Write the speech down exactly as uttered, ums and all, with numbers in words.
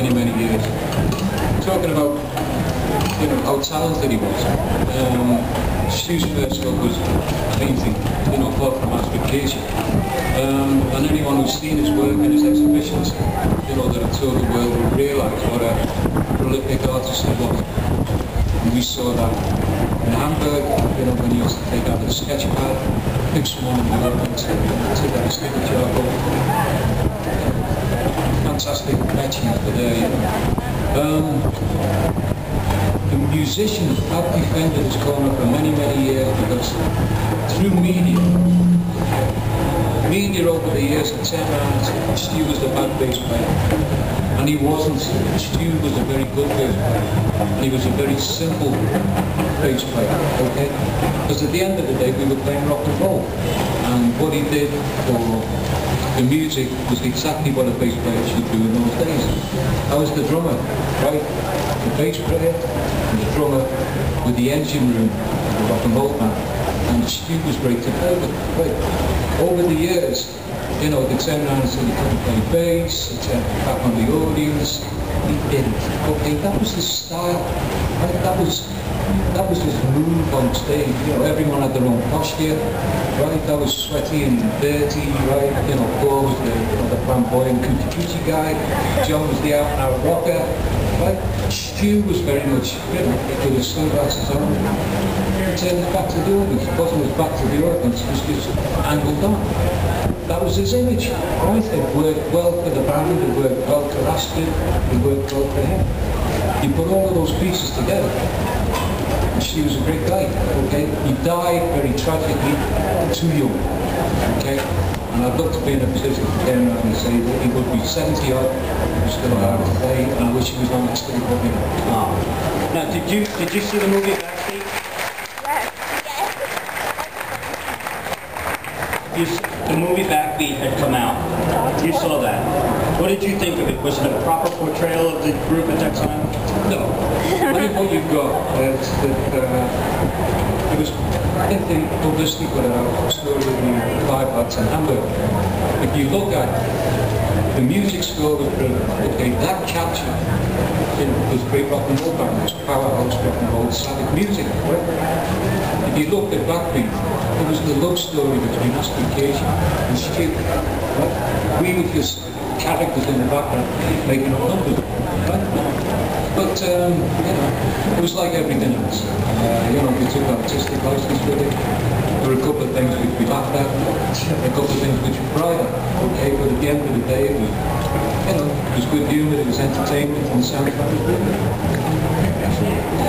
many, many years. Talking about, you know, how talented he was. Um, Stu's first book was amazing, you know, apart from Ask Vacation. Um, and anyone who's seen his work and his exhibitions, you know, that have toured the world will realise what a prolific artist he was. And we saw that in Hamburg, you know, when he used to take out the sketch pad, pick someone and go up and take out his signature. Fantastic connections today. Um, the musicians have defended his corner for many, many years because through media, media over the years, in ten rounds, Stu was the bad bass player. And he wasn't. Stu was a very good bass player. And he was a very simple bass player, okay? Because at the end of the day, we were playing rock and roll. And what he did for the music was exactly what a bass player should do in those days. I was the drummer, right? The bass player and the drummer with the engine room of the rock and roll band. And Stu was great to play with. Right? Over the years, you know, they turned around and said he couldn't play bass, they turned back on the audience, he didn't. Okay, that was his style, right? That was, that was his move on stage, you know, everyone had their own posture, right? That was sweaty and dirty, right? You know, Paul was the, you know, the flamboyant coochie-coochie guy, John was the out-and-out rocker, right? Stu was very much, you know, he could have sunglasses on, he turned his back to the audience, he wasn't his back to the audience, he was just angled on. That was his image, right? It worked well for the band, it worked well for Astrid, it worked well for him. He put all of those pieces together. And she was a great guy, okay? He died very tragically, too young, okay? And I'd love to be in a position to turn around and say that he would be seventy odd, he's still alive today, and I wish he was on the still living. Ah. Now, did you, did you see the movie Backbeat? Yes. Yes. The movie Backbeat had come out. You saw that. What did you think of it? Was it a proper portrayal of the group at that time? No. I think what you've got is that uh, it was, I think the publicity put out a story of the five lads in Hamburg. If you look at it, the music score was brilliant. Okay, that captured, you know, those great rock and roll bands, powerhouse rock and roll, static music. If you look at Backbeat, it was the love story between Ask Vacation and Stu. Right? We were just characters in the background making up numbers. Right? But um, you know, it was like everything else. Uh, you know, we took artistic license with it. There were a couple of things which we laughed at, a couple of things which we cried at. Okay, but at the end of the day, it was, you know, it was good humour, it was entertainment, and the sound was good.